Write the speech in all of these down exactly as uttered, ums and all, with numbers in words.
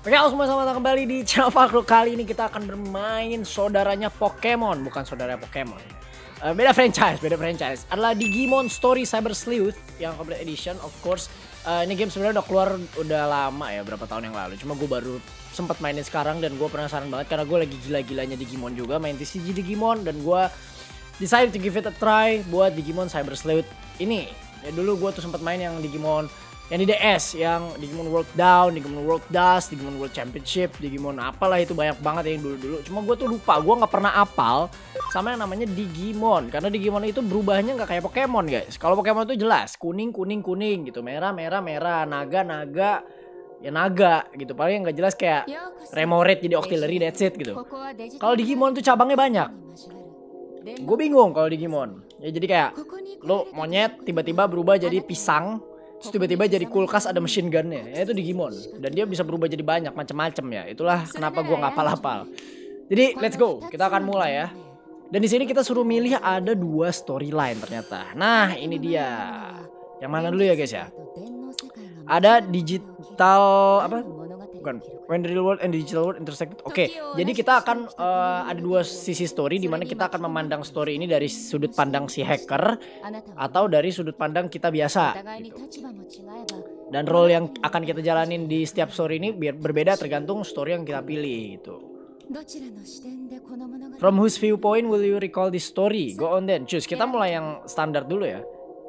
Oke, halo semua, selamat datang kembali di channel Falkro. Kali ini kita akan bermain saudaranya Pokemon, bukan saudara Pokemon. Uh, beda franchise, beda franchise. Adalah Digimon Story Cyber Sleuth yang complete edition, of course. Uh, ini game sebenarnya udah keluar udah lama ya, berapa tahun yang lalu. Cuma gue baru sempat mainin sekarang dan gue penasaran banget karena gue lagi gila-gilanya Digimon juga, main T C G Digimon, dan gue decided to give it a try buat Digimon Cyber Sleuth ini. Ya, dulu gue tuh sempat main yang Digimon yang di D S, yang Digimon World Down, Digimon World Dust, Digimon World Championship, Digimon apalah itu banyak banget yang dulu-dulu. Cuma gue tuh lupa, gue gak pernah apal sama yang namanya Digimon. Karena Digimon itu berubahnya gak kayak Pokemon guys. Kalau Pokemon itu jelas, kuning, kuning, kuning gitu, merah, merah, merah, naga, naga, ya naga gitu. Paling yang gak jelas kayak Remoraid jadi Octillery, that's it gitu. Kalau Digimon tuh cabangnya banyak. Gue bingung kalau Digimon. Ya jadi kayak lo monyet tiba-tiba berubah jadi pisang. Terus tiba-tiba jadi kulkas ada machine gunnya, ya itu Digimon. Dan dia bisa berubah jadi banyak macam-macam ya. Itulah kenapa gue nggak hafal-hafal. Jadi let's go, kita akan mulai ya. Dan di sini kita suruh milih ada dua storyline ternyata. Nah ini dia. Yang mana dulu ya guys ya? Ada digital apa? Bukan. When the real world and digital world intersect. Oke, okay, jadi kita akan uh, ada dua sisi story, di mana kita akan memandang story ini dari sudut pandang si hacker atau dari sudut pandang kita biasa. Gitu. Dan role yang akan kita jalanin di setiap story ini biar berbeda tergantung story yang kita pilih gitu. From whose viewpoint will you recall this story? Go on then. Choose. Kita mulai yang standar dulu ya.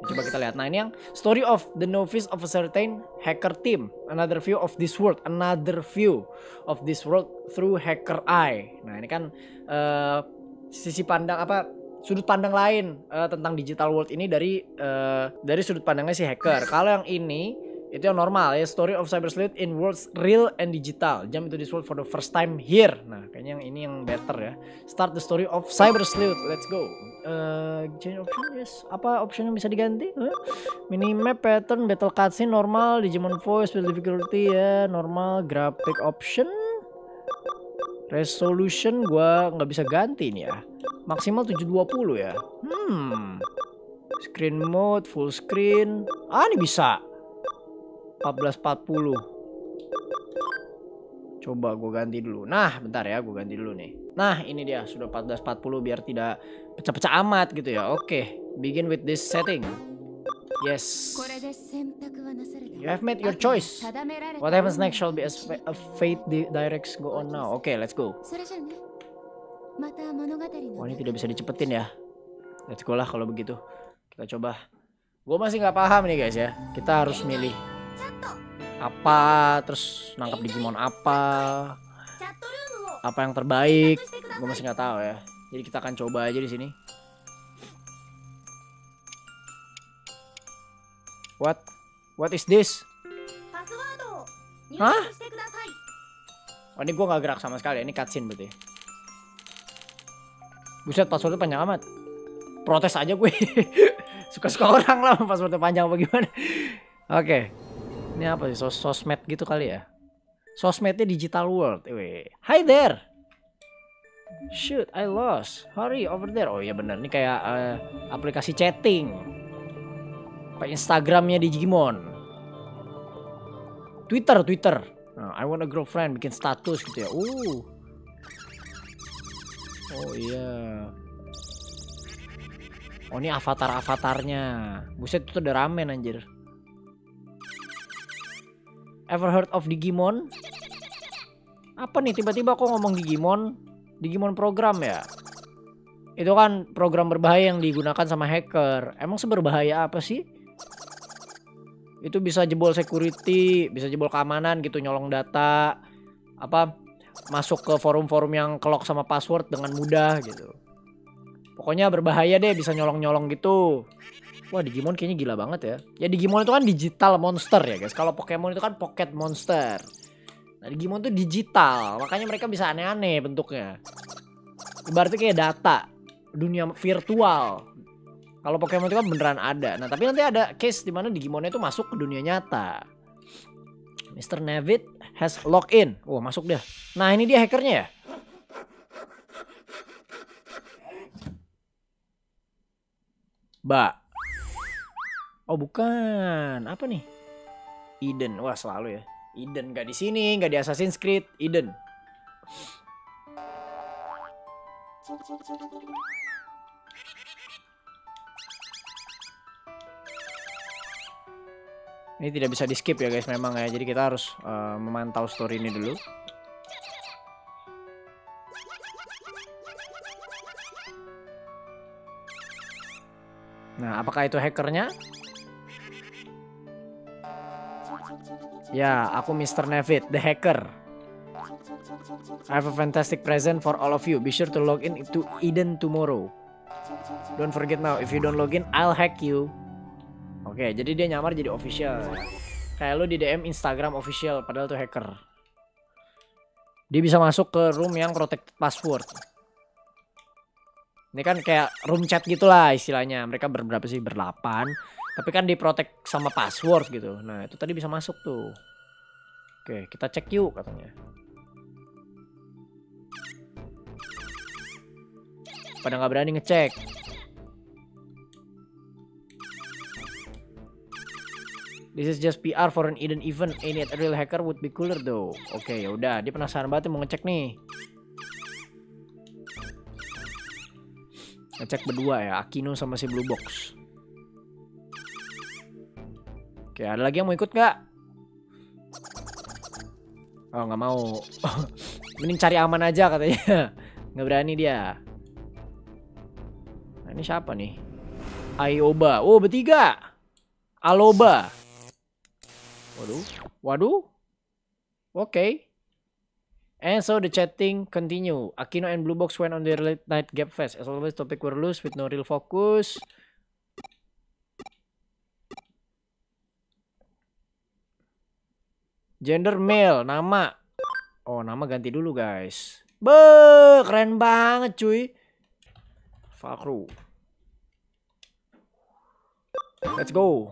Coba kita lihat. Nah ini yang story of the novice of a certain hacker team. Another view of this world. Another view of this world through hacker eye. Nah ini kan uh, sisi pandang apa sudut pandang lain uh, tentang digital world ini dari uh, dari sudut pandangnya si hacker. Kalau yang ini itu yang normal ya, story of cyber sleuth in worlds real and digital. Jump into this world for the first time here. Nah kayaknya yang ini yang better ya. Start the story of cyber sleuth. Let's go. Uh, change option, yes. Apa option yang bisa diganti? Huh? Minimap, pattern, battle cutscene, normal, Digimon voice, difficulty ya, normal, graphic option, resolution gua nggak bisa ganti nih ya. Maksimal tujuh dua puluh ya. Hmm. Screen mode, full screen. Ah ini bisa. empat belas empat puluh. Coba gue ganti dulu. Nah bentar ya, gue ganti dulu nih. Nah ini dia sudah empat belas empat puluh biar tidak pecah-pecah amat gitu ya. Oke, okay. Begin with this setting. Yes. You have made your choice. What happens next shall be as a fate directs. Go on now. Oke, okay, let's go. Wah ini tidak bisa dicepetin ya. Let's go lah kalau begitu. Kita coba. Gue masih gak paham nih guys ya. Kita harus milih apa, terus nangkap Digimon apa, apa yang terbaik, gue masih nggak tahu ya. Jadi kita akan coba aja di sini. What, what is this? Hah? Oh, ini gue nggak gerak sama sekali. Ini cutscene berarti. Buset, passwordnya panjang amat. Protes aja gue. Suka-suka orang lah passwordnya panjang apa gimana. Oke. Okay. Ini apa sih, sos sosmed gitu kali ya? Sosmednya digital world. Weh. Hi there. Shoot, I lost. Hurry over there. Oh iya bener, ini kayak uh, aplikasi chatting. Apa Instagramnya Digimon? Twitter, Twitter. Nah, I want a girlfriend, bikin status gitu ya. Uh. Oh iya. Oh ini avatar-avatarnya. Buset itu udah ramen anjir. Ever heard of Digimon? Apa nih tiba-tiba kok ngomong Digimon? Digimon program ya? Itu kan program berbahaya yang digunakan sama hacker. Emang seberbahaya apa sih? Itu bisa jebol security, bisa jebol keamanan gitu, nyolong data, apa masuk ke forum-forum yang kelok sama password dengan mudah gitu. Pokoknya berbahaya deh, bisa nyolong-nyolong gitu. Wah Digimon kayaknya gila banget ya. Ya Digimon itu kan digital monster ya guys. Kalau Pokemon itu kan pocket monster. Nah Digimon itu digital. Makanya mereka bisa aneh-aneh bentuknya. Ibaratnya kayak data. Dunia virtual. Kalau Pokemon itu kan beneran ada. Nah tapi nanti ada case dimana Digimonnya itu masuk ke dunia nyata. mister Nevid has logged in. Wah masuk dia. Nah ini dia hackernya ya. Mbak. Oh bukan, apa nih? Eden, wah selalu ya. Eden gak di sini, gak di Assassin's Creed, Eden. Ini tidak bisa di skip ya guys memang ya. Jadi kita harus uh, memantau story ini dulu. Nah, apakah itu hackernya? Ya, aku mister Nevid, the hacker. I have a fantastic present for all of you. Be sure to log in to Eden tomorrow. Don't forget now, if you don't log in, I'll hack you. Oke, jadi dia nyamar jadi official. Kayak lu di D M Instagram official, padahal tuh hacker. Dia bisa masuk ke room yang protected password. Ini kan kayak room chat gitulah istilahnya. Mereka berberapa sih? Berdelapan. Tapi kan diprotek sama password gitu. Nah itu tadi bisa masuk tuh. Oke kita cek yuk katanya. Pada nggak berani ngecek. This is just P R for an Eden event. Any real hacker would be cooler though. Oke yaudah dia penasaran banget mau ngecek nih. Ngecek berdua ya, Akino sama si Blue Box. Oke, ada lagi yang mau ikut nggak? Oh, nggak mau. Mending cari aman aja katanya. Nggak berani dia. Nah, ini siapa nih? Aioba. Oh, bertiga. Aloba. Waduh. Waduh. Oke. Okay. And so the chatting continue. Akino and Blue Box went on their late night gap fest. As always, topic were loose with no real focus. Gender male, nama. Oh, nama ganti dulu guys. Be, keren banget cuy. Falkro. Let's go.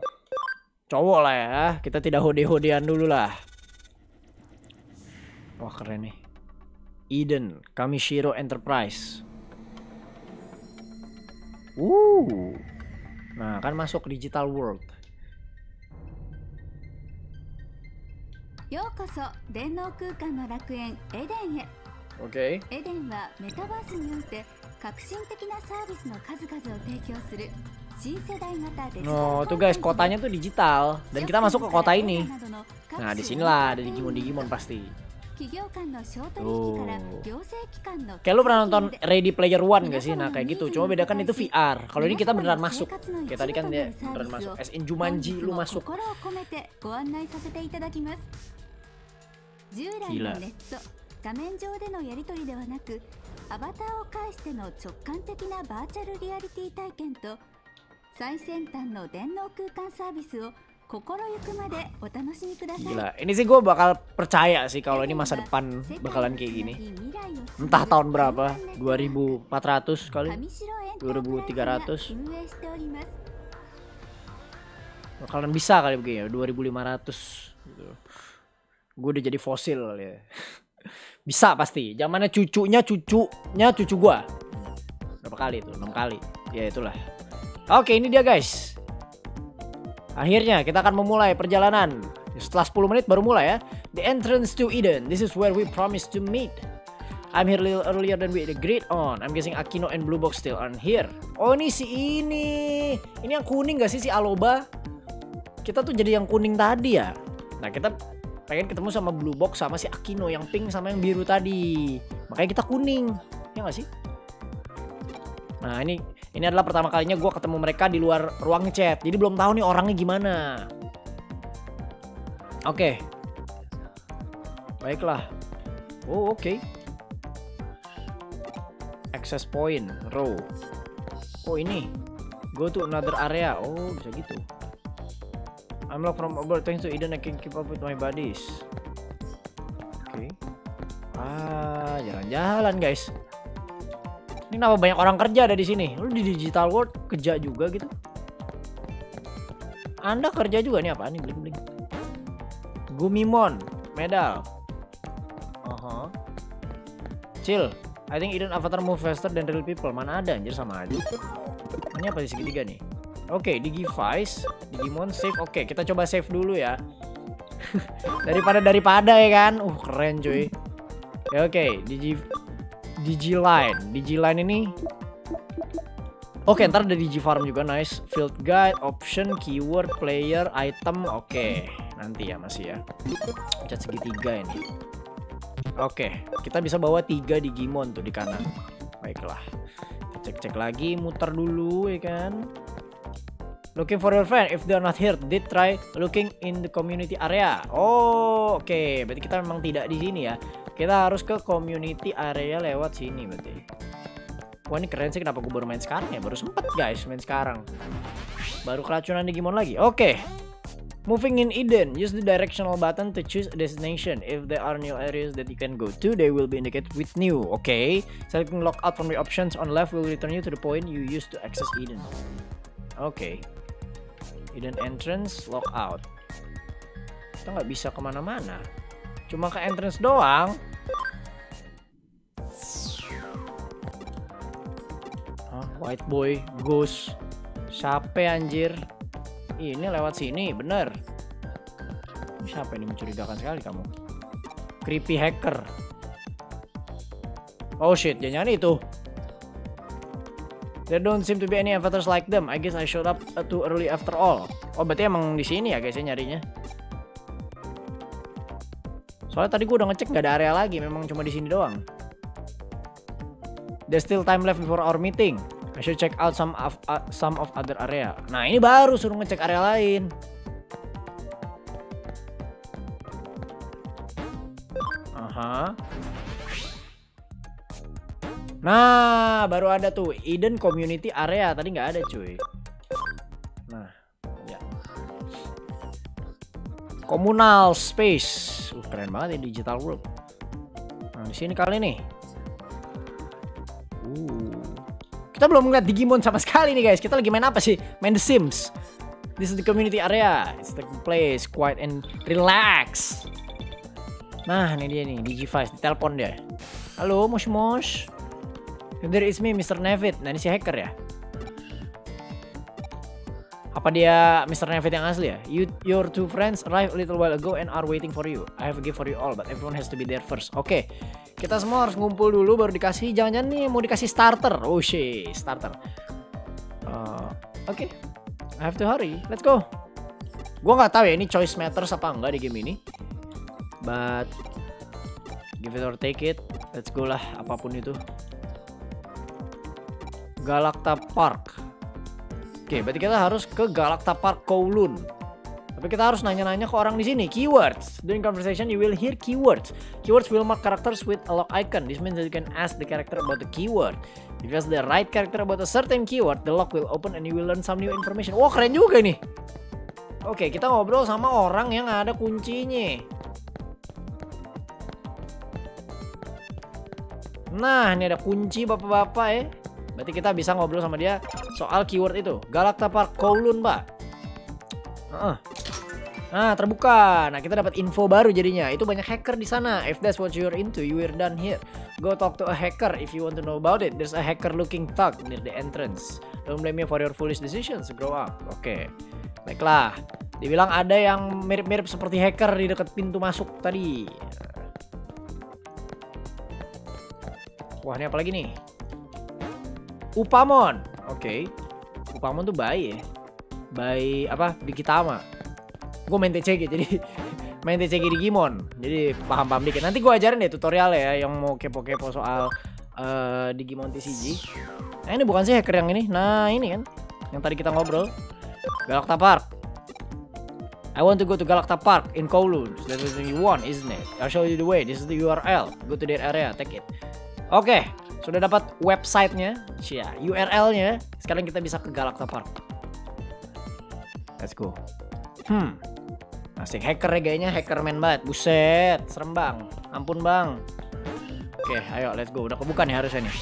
Cowok lah ya. Kita tidak hode-hodean dulu lah. Wah keren nih. Eden, Kamishiro Enterprise. Uh, nah kan masuk digital world. Oke. Eden wa metaverse ni yotte kakushin teki na service no kazukazu o teikyou suru shin sedai gata digital. Oh, tuh guys, kotanya tuh digital dan kita masuk ke kota ini. Nah, di sinilah ada Digimon-Digimon pasti. Oh. Kayak lu pernah nonton Ready Player One gak sih? Nah kayak gitu, cuma bedakan itu V R. Kalau ini kita beneran masuk. Kayak tadi kan dia beneran masuk. As in Jumanji lu masuk. Gila. Gila, ini sih gue bakal percaya sih kalau ini masa depan bakalan kayak gini. Entah tahun berapa, dua ribu empat ratus kali, dua ribu tiga ratus. Bakalan bisa kali begini ya, dua ribu lima ratus gitu. Gue udah jadi fosil ya. Bisa pasti, zamannya cucunya, cucunya, cucu gue. Berapa kali itu? enam kali. Ya itulah. Oke ini dia guys. Akhirnya kita akan memulai perjalanan. Setelah sepuluh menit baru mulai ya. The entrance to Eden. This is where we promised to meet. I'm here a little earlier than we agreed on. I'm guessing Akino and Blue Box still aren't here. Oh ini si ini. Ini yang kuning gak sih si Aloba? Kita tuh jadi yang kuning tadi ya. Nah kita pengen ketemu sama Blue Box sama si Akino yang pink sama yang biru tadi. Makanya kita kuning. Ya gak sih? Nah ini ini adalah pertama kalinya gue ketemu mereka di luar ruang chat. Jadi belum tahu nih orangnya gimana. Oke. Okay. Baiklah. Oh oke. Okay. Access point. Row. Oh ini. Go to another area. Oh bisa gitu. I'm locked from above. Thanks to Eden I can keep up with my buddies. Oke. Okay. Ah jalan-jalan guys. Ini kenapa banyak orang kerja ada di sini? Lu di digital world kerja juga gitu? Anda kerja juga nih apa nih bling bling? Gumimon medal. Aha. Uh-huh. Chill. I think Eden avatar move faster than real people. Mana ada anjir sama aja. Ini apa di segitiga nih? Oke, okay, Digivice, Digimon save. Oke, okay, kita coba save dulu ya. daripada daripada ya kan. Uh keren cuy. Ya oke, okay. Digi Digiline, Digiline ini. Oke, okay, ntar ada Digifarm juga, nice. Field guide, option, keyword, player, item. Oke, okay. Nanti ya masih ya. Cat segitiga ini. Oke, okay. Kita bisa bawa tiga Digimon tuh di kanan. Baiklah. Cek-cek lagi, muter dulu ya kan. Looking for your friend, if they are not here, did try looking in the community area. Oh, oke. Okay. Berarti kita memang tidak di sini ya. Kita harus ke community area lewat sini berarti. Wah ini keren sih, kenapa gue baru main sekarang ya? Baru sempet guys main sekarang. Baru keracunan Digimon lagi. Oke. Okay. Moving in Eden, use the directional button to choose a destination. If there are new areas that you can go to, they will be indicated with new. Oke. Okay. Selecting lock out from the options on left will return you to the point you used to access Eden. Oke. Okay. Eden entrance, lock out. Kita nggak bisa kemana-mana, cuma ke entrance doang. Hah, white boy, ghost, siapa anjir? Ini lewat sini, bener. Siapa ini, mencurigakan sekali kamu. Creepy hacker. Oh shit, jangan itu. There don't seem to be any avatars like them. I guess I showed up too early after all. Oh, berarti emang di sini ya guys ya nyarinya. Soalnya tadi gue udah ngecek nggak ada area lagi, memang cuma di sini doang. There's still time left before our meeting. I should check out some of uh, some of other area. Nah ini baru suruh ngecek area lain. Aha. Nah baru ada tuh Eden Community Area, tadi nggak ada cuy. Nah ya. Communal Space. Uh, keren banget ya Digital World. Nah, di sini kali nih. Uh. Kita belum ngeliat Digimon sama sekali nih guys. Kita lagi main apa sih? Main The Sims. This is the community area. It's the place quiet and relax. Nah, ini dia nih Digivice, ditelepon dia. Halo, mosh-mosh. There is me, mister Nevid. Nah, ini si hacker ya. Apa dia mister Nevid yang asli ya? You, your two friends arrived a little while ago and are waiting for you. I have a gift for you all, but everyone has to be there first. Oke, okay. Kita semua harus ngumpul dulu baru dikasih. Jangan-jangan nih mau dikasih starter. Oh shit, starter. Uh, Oke, okay. I have to hurry. Let's go. Gue nggak tahu ya ini choice matters apa enggak di game ini. But give it or take it. Let's go lah, apapun itu. Galacta Park. Oke, berarti kita harus ke Galacta Park Kowloon. Tapi kita harus nanya-nanya ke orang di sini. Keywords. During conversation you will hear keywords. Keywords will mark characters with a lock icon. This means that you can ask the character about the keyword. If you ask the right character about a certain keyword, the lock will open and you will learn some new information. Wah, keren juga nih. Oke, kita ngobrol sama orang yang ada kuncinya. Nah, ini ada kunci bapak-bapak ya. Berarti kita bisa ngobrol sama dia soal keyword itu. Galacta Park Kowloon, Pak. Uh -uh. Nah, terbuka. Nah, kita dapat info baru jadinya. Itu banyak hacker di sana. If that's what you're into, you're done here. Go talk to a hacker if you want to know about it. There's a hacker looking thug near the entrance. Don't blame me for your foolish decisions. Grow up. Oke. Okay. Baiklah. Dibilang ada yang mirip-mirip seperti hacker di dekat pintu masuk tadi. Wah, ini apa lagi nih? Upamon. Oke, okay. Upamon tuh bayi ya. Bayi apa? Digitama. Gue main T C G jadi main T C G Digimon. Jadi paham-paham dikit. Nanti gue ajarin deh tutorialnya ya yang mau kepo-kepo soal uh, Digimon T C G. Nah, ini bukan sih hacker yang ini. Nah, ini kan yang tadi kita ngobrol. Galacta Park. I want to go to Galacta Park in Kowloon. That's what you want, isn't it? I'll show you the way. This is the U R L. Go to that area, take it. Oke. Okay. Sudah dapat websitenya, ya, U R L-nya. Sekarang kita bisa ke Galacta Park. Let's go. Hmm, asik hacker ya kayaknya, hacker main banget. Buset, serem bang. Ampun bang. Oke, ayo let's go. Udah kebuka nih harusnya nih.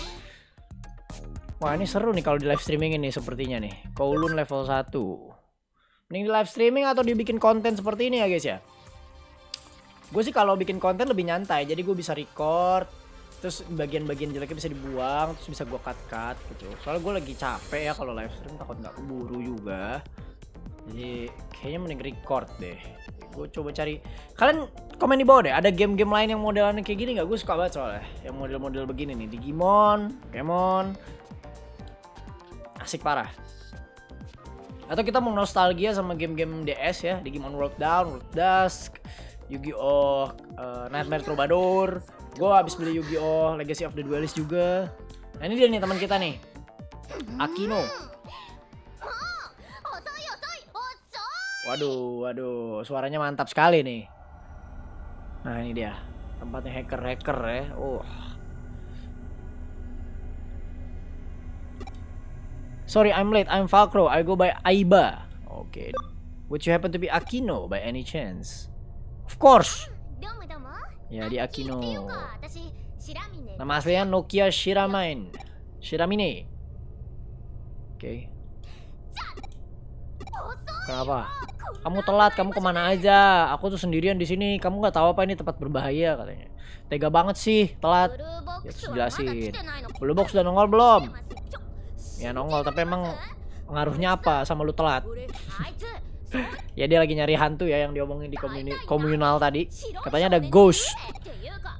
Wah ini seru nih kalau di live streaming ini sepertinya nih. Kowloon level satu. Mending di live streaming atau dibikin konten seperti ini ya guys ya. Gue sih kalau bikin konten lebih nyantai. Jadi gue bisa record. Terus bagian-bagian jeleknya bisa dibuang, terus bisa gue cut-cut gitu. Soalnya gue lagi capek ya kalau live stream, takut nggak keburu juga. Jadi kayaknya mending record deh. Gue coba cari. Kalian komen di bawah deh, ada game-game lain yang modelannya kayak gini nggak? Gue suka banget soalnya yang model-model begini nih. Digimon, Pokemon, asik parah. Atau kita mau nostalgia sama game-game D S ya, Digimon World Down, World Dust, Yu-Gi-Oh, uh, Nightmare Troubadour. Gue habis beli Yu-Gi-Oh Legacy of the Duelist juga. Nah ini dia nih teman kita nih, Akino. Waduh, waduh, suaranya mantap sekali nih. Nah ini dia tempatnya hacker-hacker ya. Oh. Sorry, I'm late. I'm Falkro. I go by Aioba. Oke. Okay. Would you happen to be Akino by any chance? Of course. Ya, di Akino. Nama aslinya Nokia Shiramine. Shiramine. Oke. Okay. Kenapa? Kamu telat, kamu kemana aja? Aku tuh sendirian di sini. Kamu nggak tahu apa ini tempat berbahaya katanya. Tega banget sih, telat. Ya terus jelasin. Blue Box sudah nongol belum? Ya nongol, tapi emang pengaruhnya apa sama lu telat? Ya dia lagi nyari hantu ya yang diomongin di komunal tadi. Katanya ada ghost.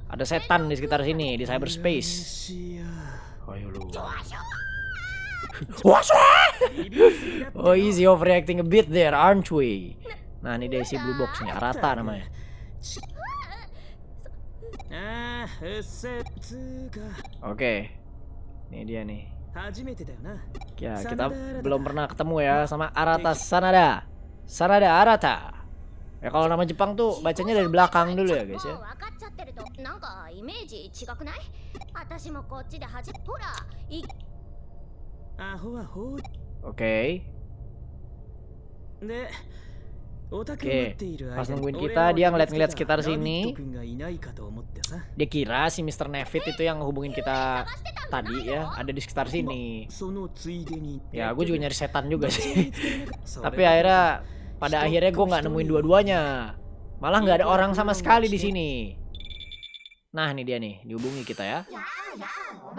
Ada setan di sekitar sini, di cyberspace. Ayo lu. Oh easy overreacting a bit there, aren't we? Nah ini dia si Blue Box nih, Arata namanya. Oke, okay. Ini dia nih. Ya kita belum pernah ketemu ya sama Arata Sanada. Sanada Arata. Ya kalau nama Jepang tuh bacanya dari belakang dulu ya guys ya. Oke. Okay. Oke. Okay. Pas nungguin kita dia ngeliat-ngeliat sekitar sini. Dia kira si mister Nevid itu yang hubungin kita tadi ya, ada di sekitar sini. Ya, gue juga nyari setan juga sih. Tapi akhirnya pada akhirnya gue nggak nemuin dua-duanya. Malah nggak ada orang sama sekali di sini. Nah ini dia nih, dihubungi kita ya.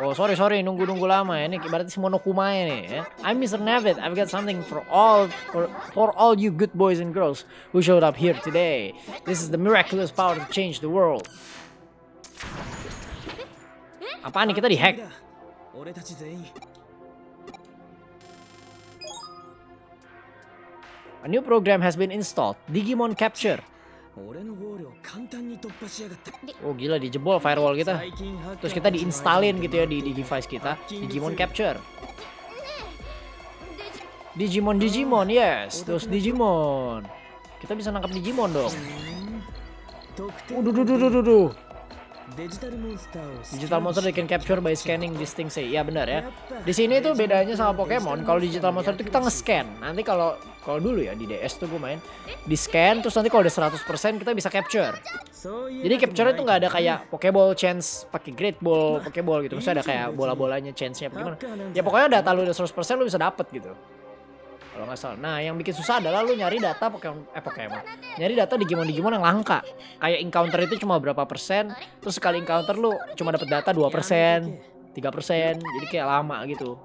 Oh sorry sorry, nunggu-nunggu lama ya. Ini berarti semua Nokumaya nih ya. I'm mister Nevid, I've got something for all for, for all you good boys and girls who showed up here today. This is the miraculous power to change the world. Apaan nih, kita di-hack? A new program has been installed, Digimon Capture. Oh gila, dijebol firewall kita. Terus kita diinstalin gitu ya di, di device kita, Digimon Capture. Digimon Digimon, yes. Terus Digimon. Kita bisa nangkap Digimon dong. Uduh, duh, duh, duh, duh. Digital monster they can capture by scanning this thing, say. Ya benar ya. Di sini tuh bedanya sama Pokemon. Kalau digital monster itu kita nge-scan. Nanti kalau kalau dulu ya di D S tuh gue main di-scan terus nanti kalau udah seratus persen kita bisa capture. Jadi capture-nya tuh nggak ada kayak Pokeball chance pakai Great Ball, Pokeball gitu. Maksudnya ada kayak bola-bolanya chance-nya gimana. Ya pokoknya data lu udah seratus persen lu bisa dapet gitu. Kalau nggak salah. Nah, yang bikin susah adalah lu nyari data Pokemon, eh Pokemon. Nyari data Digimon-Digimon yang langka. Kayak encounter itu cuma berapa persen, terus sekali encounter lu cuma dapat data dua persen, tiga persen. Jadi kayak lama gitu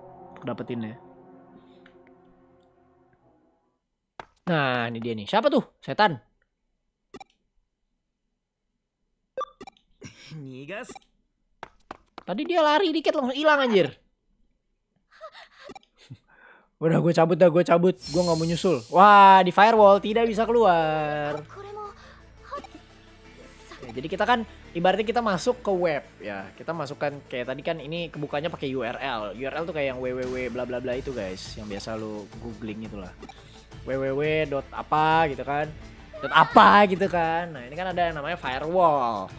dapetinnya. Nah, ini dia nih. Siapa tuh? Setan. Tadi dia lari dikit langsung hilang anjir. Udah gue cabut dah, gue cabut. Gue gak mau nyusul. Wah, di firewall tidak bisa keluar. Ya, jadi kita kan ibaratnya kita masuk ke web ya. Kita masukkan kayak tadi kan ini kebukanya pakai U R L. U R L tuh kayak yang www bla bla bla itu guys, yang biasa lu googling itulah. www dot apa gitu kan. Dot apa gitu kan. Nah, ini kan ada yang namanya firewall.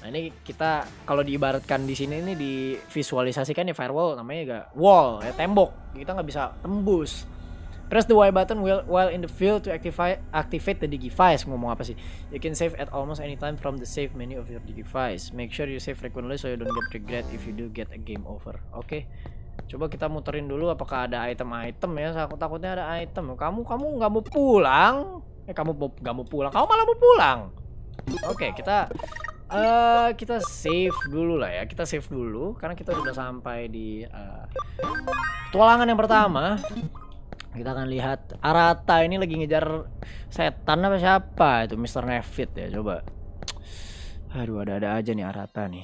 Nah, ini kita kalau diibaratkan di sini ini divisualisasikan ya firewall namanya gak wall ya tembok. Kita nggak bisa tembus. Press the Y button while in the field to activate activate the Digivice. Ngomong apa sih? You can save at almost any time from the save menu of your Digivice. Make sure you save frequently so you don't get regret if you do get a game over. Oke. Okay. Coba kita muterin dulu apakah ada item-item ya. Aku takutnya ada item. Kamu kamu nggak mau pulang? Eh kamu nggak mau pulang. Kamu malah mau pulang. Oke, okay, kita Uh, kita save dulu lah ya, kita save dulu karena kita sudah sampai di uh, tualangan yang pertama. Kita akan lihat Arata ini lagi ngejar setan apa siapa itu, mister Nevid ya, coba. Aduh, ada-ada aja nih Arata nih.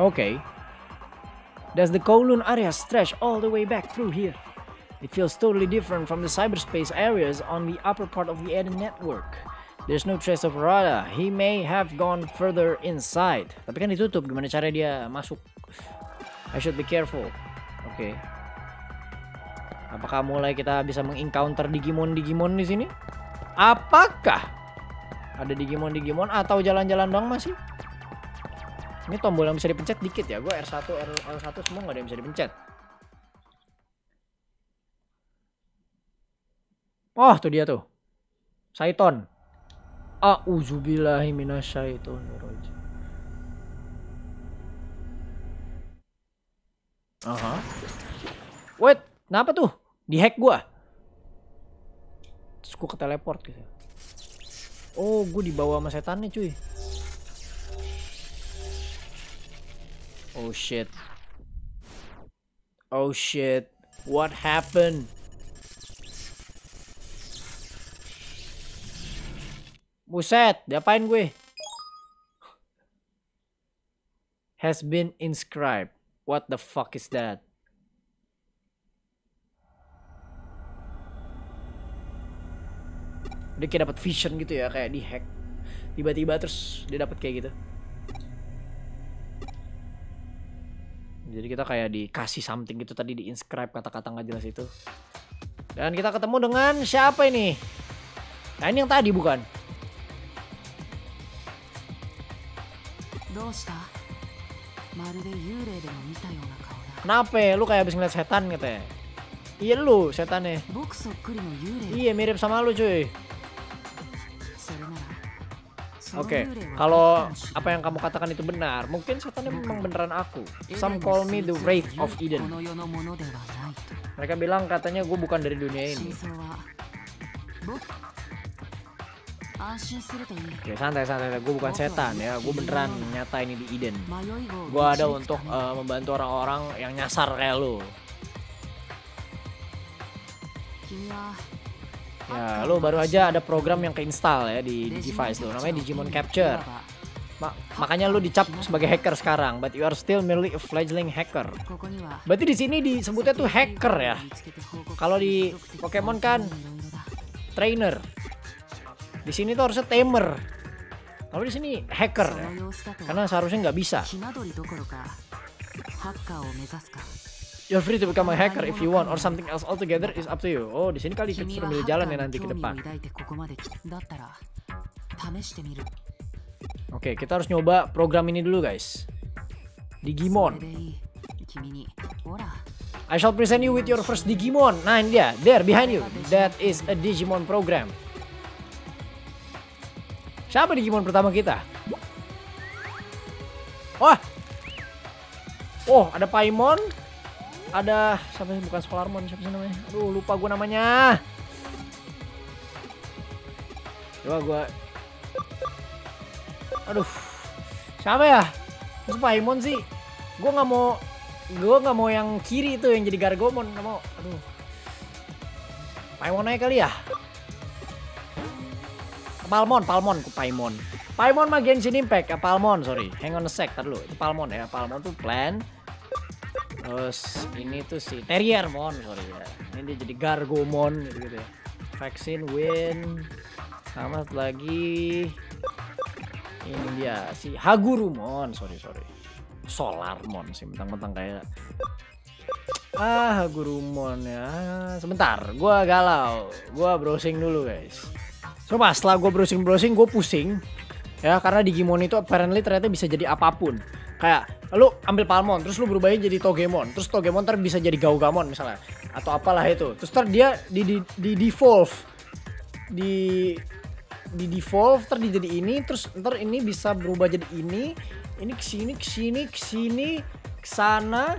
Oke. Okay. Does the Kowloon area stretch all the way back through here? It feels totally different from the cyberspace areas on the upper part of the Eden network. There's no trace of Arata. He may have gone further inside. Tapi kan ditutup, gimana cara dia masuk? I should be careful. Oke. Okay. Apakah mulai kita bisa mengencounter Digimon-Digimon di sini? Apakah ada Digimon-Digimon atau jalan-jalan dong masih? Ini tombol yang bisa dipencet dikit ya. Gue R satu, R satu semua nggak ada yang bisa dipencet. Oh, tuh dia tuh. Saiton. A'udzubillahi minasyaitonirrajim. Aha. Wait, kenapa tuh? Di-hack gua. Terus gua keteleport gitu. Oh, gua dibawa sama setannya, cuy. Oh shit. Oh shit. What happened? Buset, diapain gue? Has been inscribed. What the fuck is that? Dia kayak dapat vision gitu ya, kayak di-hack. Tiba-tiba terus dia dapat kayak gitu. Jadi kita kayak dikasih something gitu tadi, di-inscribe kata-kata nggak jelas itu. Dan kita ketemu dengan siapa ini? Nah, ini yang tadi bukan? Dosa. Kenapa ya? Lu kayak habis ngeliat setan katanya. Iya lu setannya. Iya mirip sama lu cuy. Oke, okay. Kalau apa yang kamu katakan itu benar, mungkin setannya memang beneran aku. Some call me the Wraith of Eden. Mereka bilang katanya gue bukan dari dunia ini. Ya santai-santai, gue bukan setan ya, gue beneran nyata ini di Eden. Gue ada untuk uh, membantu orang-orang yang nyasar kayak lo. Ya, lo baru aja ada program yang keinstall ya di, di device lo, namanya Digimon Capture. Ma makanya lo dicap sebagai hacker sekarang, but you are still merely a fledgling hacker. Berarti di sini disebutnya tuh hacker ya. Kalau di Pokemon kan trainer. Di sini tuh harusnya tamer, kalau di sini hacker ya, karena seharusnya nggak bisa. You're free to become a hacker if you want, or something else altogether is up to you. Oh, di sini kali kita suruh milih jalan ya nanti ke depan. Oke, okay, kita harus nyoba program ini dulu guys. Digimon. I shall present you with your first Digimon. Nah ini dia, there behind you. That is a Digimon program. Siapa Digimon pertama kita? Wah. Oh, ada Palmon. Ada siapa sih, bukan Skolarmon, siapa sih namanya? Aduh, lupa gue namanya. Coba gue. Aduh. Siapa ya? Terus Palmon sih. Gue nggak mau gue nggak mau yang kiri itu yang jadi Gargomon, nggak mau. Aduh. Palmon aja kali ya. Palmon, Palmon, Palmon. Palmon mah Genshin Impact, ya Palmon, sorry. Hang on a sec, tar dulu. Itu Palmon ya, Palmon tuh plan. Terus ini tuh si Terriermon, sorry ya. Ini dia jadi Gargomon gitu-gitu ya. Vaksin, win. Sama lagi. Ini dia si Hagurumon, sorry, sorry. Solarmon sih, mentang-mentang kayak. Ah, Hagurumon ya. Sebentar, gua galau. Gua browsing dulu, guys. Coba so, setelah gue browsing-browsing gue pusing ya, karena Digimon itu apparently ternyata bisa jadi apapun. Kayak lu ambil Palmon terus lu berubahnya jadi Togemon, terus Togemon ntar bisa jadi Gaugamon misalnya atau apalah itu. Terus ntar dia di di di devolve di di devolve ntar dia jadi ini, terus ntar ini bisa berubah jadi ini, ini kesini kesini kesini kesana,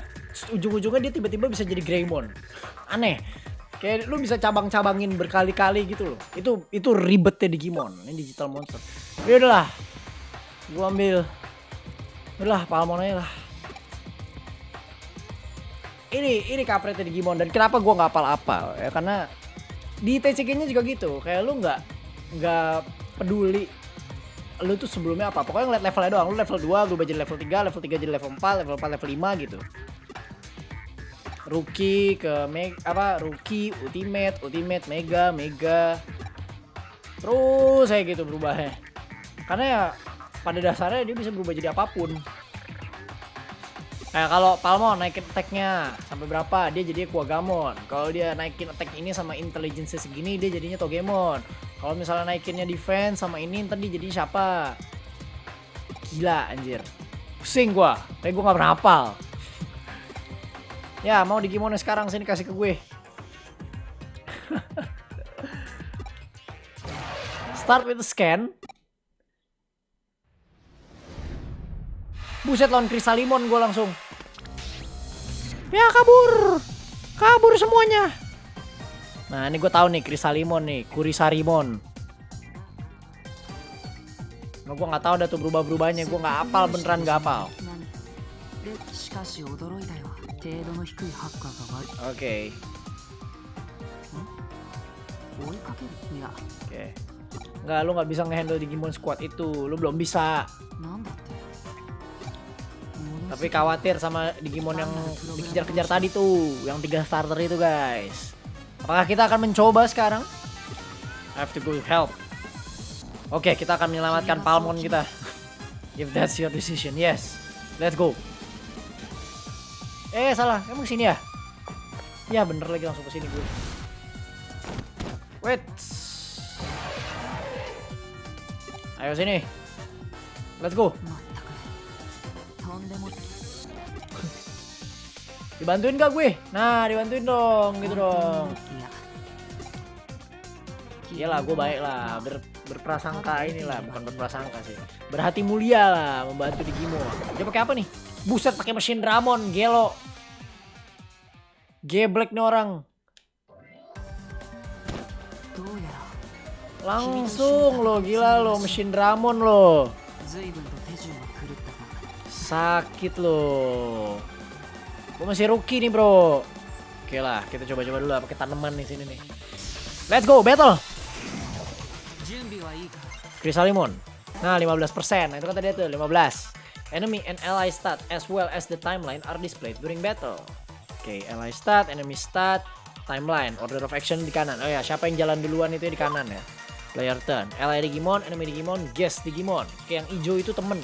ujung-ujungnya dia tiba-tiba bisa jadi Greymon. Aneh. Kayak lu bisa cabang-cabangin berkali-kali gitu loh. Itu itu ribetnya Digimon. Ini digital monster. Ya udahlah. Gua ambil. Udahlah, Palmon aja lah. ini ini kampretnya Digimon, dan kenapa gue nggak apal-apal ya, karena di T C G-nya juga gitu, kayak lu nggak nggak peduli lu tuh sebelumnya apa, pokoknya ngeliat levelnya doang. Lu level dua berubah jadi level tiga, level tiga jadi level empat, level empat level lima gitu. Rookie ke me apa rookie, ultimate, ultimate, mega, mega. Terus saya gitu berubahnya. Karena ya pada dasarnya dia bisa berubah jadi apapun. Nah, kalau Palmon naikin attack-nya sampai berapa, dia jadinya Kuagamon. Kalau dia naikin attack ini sama intelligence segini, dia jadinya Togemon. Kalau misalnya naikinnya defense sama ini, ntar dia jadinya siapa? Gila anjir. Pusing gua, tapi gua gak pernah hafal. Ya, mau Digimon sekarang, sini kasih ke gue. Start with the scan. Buset, lawan Kurisarimon gue langsung. Ya kabur, kabur semuanya. Nah ini gue tahu nih Kurisarimon nih, Kurisarimon. Nah gue nggak tahu dah tuh berubah berubahnya, gue nggak apal beneran nggak apal. Oke. Okay. Okay. Nggak, lu nggak bisa ngehandle Digimon Squad itu, lu belum bisa. Tapi khawatir sama Digimon yang dikejar-kejar tadi tuh, yang tiga starter itu guys. Apakah kita akan mencoba sekarang? I have to go help. Oke, okay, kita akan menyelamatkan Palmon kita. If that's your decision, yes. Let's go. Eh salah, emang kesini ya? Ya bener lagi langsung kesini gue. Wait. Ayo sini. Let's go. Dibantuin gak gue? Nah dibantuin dong, gitu dong. Iyalah gue baik lah, Ber, berprasangka inilah, bukan berprasangka sih, berhati mulia lah membantu Digimon. Dia pakai apa nih? Buset, pakai mesin Dramon, gelo. Geblek nih orang. Langsung lo, gila lo, mesin Dramon lo. Sakit lo. Gue masih rookie nih bro. Oke lah, kita coba-coba dulu lah pakai tanaman di sini nih. Let's go battle. Kurisarimon. Nah lima belas persen, nah itu kan tadi itu lima belas. Enemy and ally stat as well as the timeline are displayed during battle. Oke, okay, ally stat, enemy stat, timeline, order of action di kanan. Oh ya, siapa yang jalan duluan itu di kanan ya. Player turn. Ally Digimon, enemy Digimon, guest Digimon. Oke, okay, yang hijau itu temen.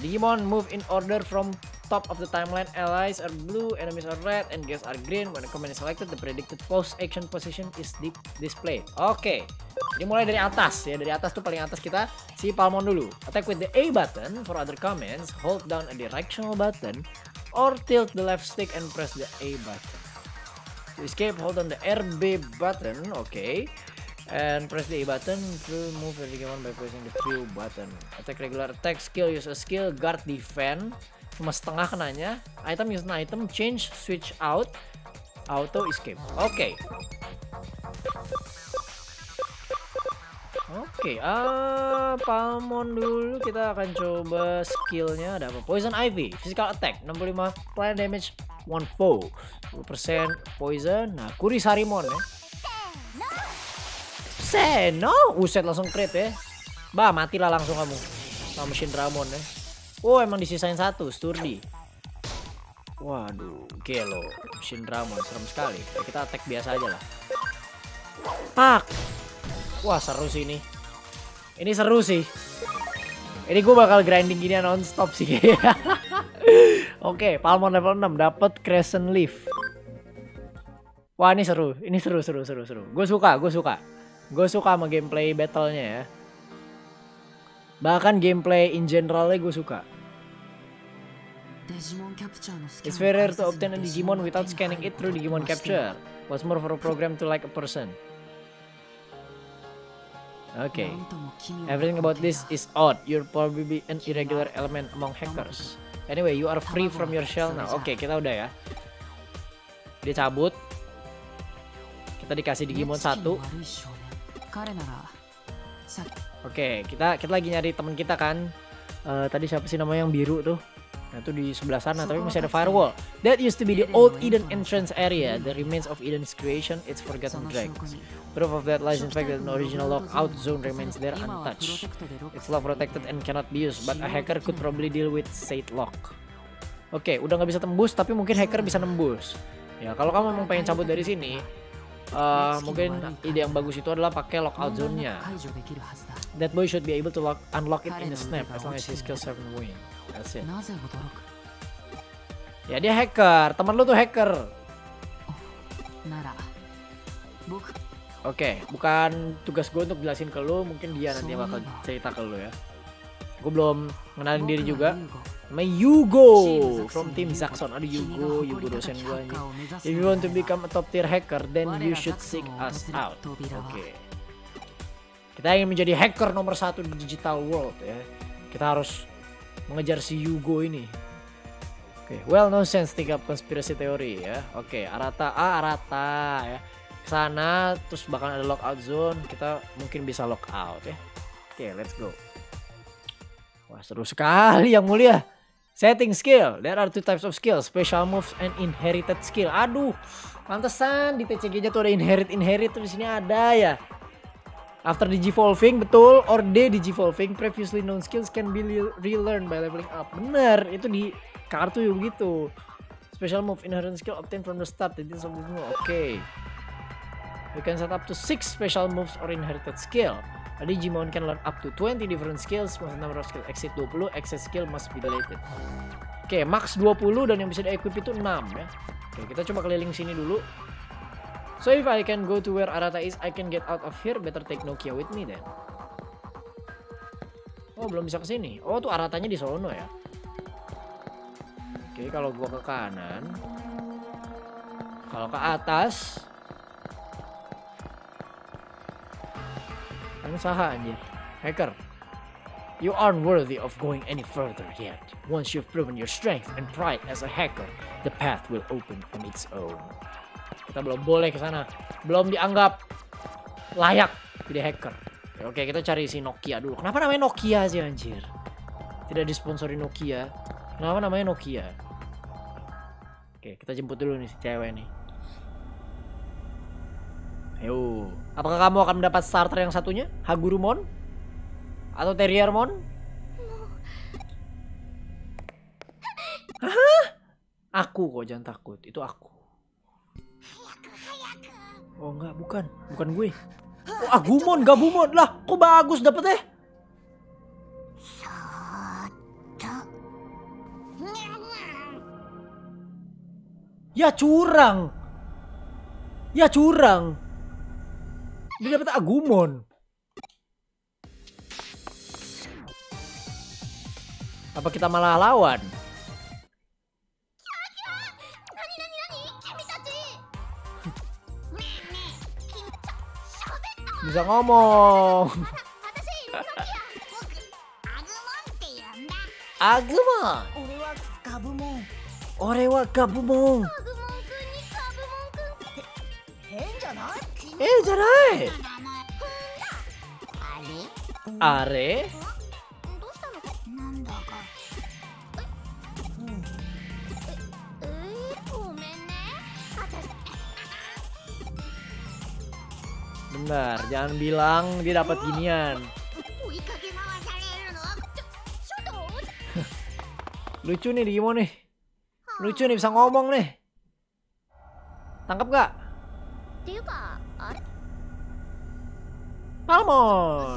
Digimon move in order from top of the timeline, allies are blue, enemies are red, and guests are green. When a command is selected, the predicted post-action position is displayed. Oke, okay. Dimulai dari atas ya, dari atas tuh paling atas kita si Palmon dulu. Attack with the A button for other commands, hold down a directional button, or tilt the left stick and press the A button. To escape, hold on the R B button, oke. Okay. And press the A button to move the Digimon by pressing the Q button. Attack regular attack, skill use a skill, guard defend. Cuma setengah kenanya. Item use an item, change, switch out, auto escape. Oke, okay. Oke, okay, ah, Palmon dulu kita akan coba skillnya ada apa? Poison Ivy, physical attack enam puluh lima, player damage one foe, sepuluh persen poison. Nah, Kurisarimon ya. Seno, uset langsung crit ya. Bah, matilah langsung kamu sama mesin Ramon ya. Oh emang disisain satu, sturdy. Waduh, gelo, Shindramon, serem sekali. Kita attack biasa aja lah. Pak. Wah seru sih ini. Ini seru sih. Ini gue bakal grinding gini nonstop sih. Oke, okay, Palmon level enam dapat Crescent Leaf. Wah ini seru, ini seru, seru, seru, seru. Gue suka, gue suka, gue suka sama gameplay battlenya ya. Bahkan gameplay in generalnya gue suka. It's very rare to obtain a Digimon without scanning it through Digimon Capture. What's more for a program to like a person. Okay. Everything about this is odd. You're probably an irregular element among hackers. Anyway, you are free from your shell now. Oke, okay, kita udah ya. Dia cabut. Kita dikasih Digimon satu. Oke, okay, kita kita lagi nyari teman kita kan. Uh, tadi siapa sih namanya yang biru tuh? Nah itu di sebelah sana, so, tapi masih ada firewall. That used to be the old Eden entrance area. The remains of Eden's creation, its forgotten dregs. Proof of that lies in fact that an original lockout zone remains there untouched. It's lock protected and cannot be used, but a hacker could probably deal with said lock. Oke, okay, udah nggak bisa tembus, tapi mungkin hacker bisa nembus. Ya kalau kamu memang pengen cabut dari sini, uh, mungkin ide yang bagus itu adalah pakai lockout zone-nya. That boy should be able to lock, unlock it in a snap as long as his skills have win. That's it. Ya dia hacker, teman lu tuh hacker. Oke, okay, bukan tugas gue untuk jelasin ke lu, mungkin dia nanti bakal cerita ke lu ya. Gue belum kenalin diri juga. Nama Yuugo from Team Zaxon. Aduh Yuugo, Yuugo dosen gue ini. If you want to become a top tier hacker, then you should seek us out. Oke. Okay. Kita ingin menjadi hacker nomor satu di digital world ya. Kita harus mengejar si Yuugo ini. Oke, okay. Well no sense tiga conspiracy theory ya. Oke, okay. Arata, ah, Arata ya. Kesana terus bakal ada lockout zone. Kita mungkin bisa lockout ya. Oke, okay, let's go. Wah seru sekali yang mulia. Setting skill, there are two types of skill, special moves and inherited skill. Aduh, pantesan di T C G-nya tuh ada inherit inherit tuh di sini ada ya. After digivolving, betul, or de digivolving, previously known skills can be relearned by leveling up. Bener, itu di kartu gitu. Special move, inherent skill obtained from the start. Jadi sebelumnya, oke. Okay. You can set up to six special moves or inherited skill. A Digimon can learn up to twenty different skills. Max number of skill exceed twenty, excess skill must be deleted. Oke, okay, max dua puluh dan yang bisa di-equip itu enam ya. Oke, okay, kita coba keliling sini dulu. So if I can go to where Arata is, I can get out of here. Better take Nokia with me then. Oh, belum bisa ke sini. Oh, tuh Aratanya di sono ya. Oke, okay, kalau gua ke kanan. Kalau ke atas usaha anjir, hacker. You aren't worthy of going any further yet. Once you've proven your strength and pride as a hacker, the path will open on its own. Kita belum boleh ke sana. Belum dianggap layak jadi hacker. Oke, kita cari si Nokia dulu. Kenapa namanya Nokia sih anjir? Tidak disponsori Nokia. Kenapa namanya Nokia? Oke, kita jemput dulu nih si cewek nih. Ayo, apakah kamu akan mendapat starter yang satunya? Hagurumon? Atau Terriermon? Hah? Aku kok, jangan takut, itu aku. Oh enggak, bukan, bukan gue. Oh Agumon, Gabumon, lah kok bagus dapetnya? Ya curang. Ya curang. Dia dapat Agumon. Apa kita malah lawan? Bisa ngomong. Agumon. Ore wa Gabumon. Eh, jangan. Are? Benar, jangan bilang dia dapat ginian. Lucu nih Digimon nih. Lucu nih, bisa ngomong nih. Tangkap gak? Palmon.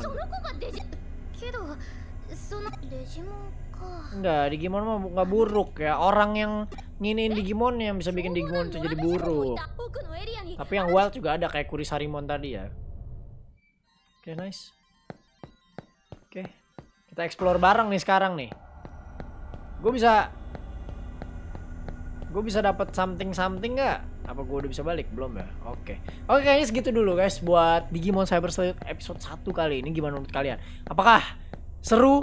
Enggak, Digimon mah nggak buruk ya. Orang yang nginiin Digimon yang bisa bikin Digimon itu jadi buruk. Tapi yang wild juga ada kayak Kurisarimon tadi ya. Oke, okay, nice. Oke, okay. Kita explore bareng nih sekarang nih. Gue bisa, gue bisa dapat something something nggak? Apa gue udah bisa balik? Belum ya? Oke. Okay. Oke, okay, kayaknya segitu dulu guys buat Digimon Cyber Sleuth episode satu kali ini. Gimana menurut kalian? Apakah seru?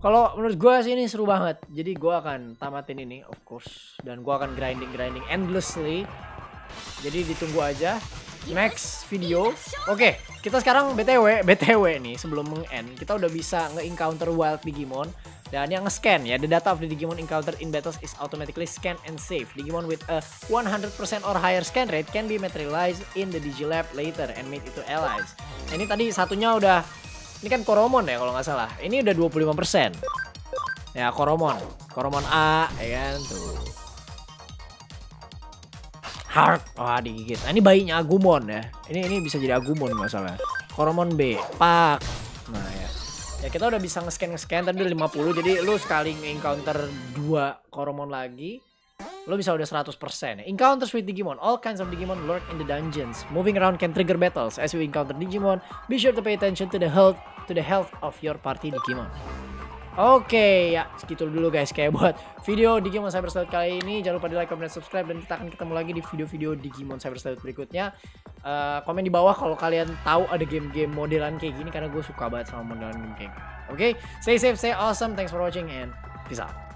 Kalau menurut gue sih ini seru banget. Jadi gue akan tamatin ini of course. Dan gue akan grinding-grinding endlessly. Jadi ditunggu aja next video. Oke, okay, kita sekarang B T W. B T W nih sebelum meng-end. Kita udah bisa nge-encounter wild Digimon. Dan yang nge-scan ya, the data of the Digimon encountered in battles is automatically scanned and saved. Digimon with a one hundred percent or higher scan rate can be materialized in the Digilab later and made into allies. Nah, ini tadi satunya udah, ini kan Koromon ya kalau nggak salah. Ini udah dua puluh lima persen. Ya Koromon, Koromon A, ya kan tuh. Heart, wah digigit. Nah ini bayinya Agumon ya. Ini ini bisa jadi Agumon masalah. Koromon B, pak. Nah ya. Ya kita udah bisa nge-scan nge-scan tadi udah lima puluh. Jadi lu sekali nge-encounter dua Koromon lagi, lu bisa udah seratus persen. Encounters with Digimon. All kinds of Digimon lurk in the dungeons. Moving around can trigger battles. As you encounter Digimon, be sure to pay attention to the health to the health of your party Digimon. Oke okay, ya segitu dulu guys kayak buat video Digimon Cyber Sleuth kali ini. Jangan lupa di like, comment, dan subscribe. Dan kita akan ketemu lagi di video-video Digimon Cyber Sleuth berikutnya. uh, Komen di bawah kalau kalian tahu ada game-game modelan kayak gini, karena gue suka banget sama modelan game kayak gini. Oke okay? Stay safe, stay awesome. Thanks for watching and peace out.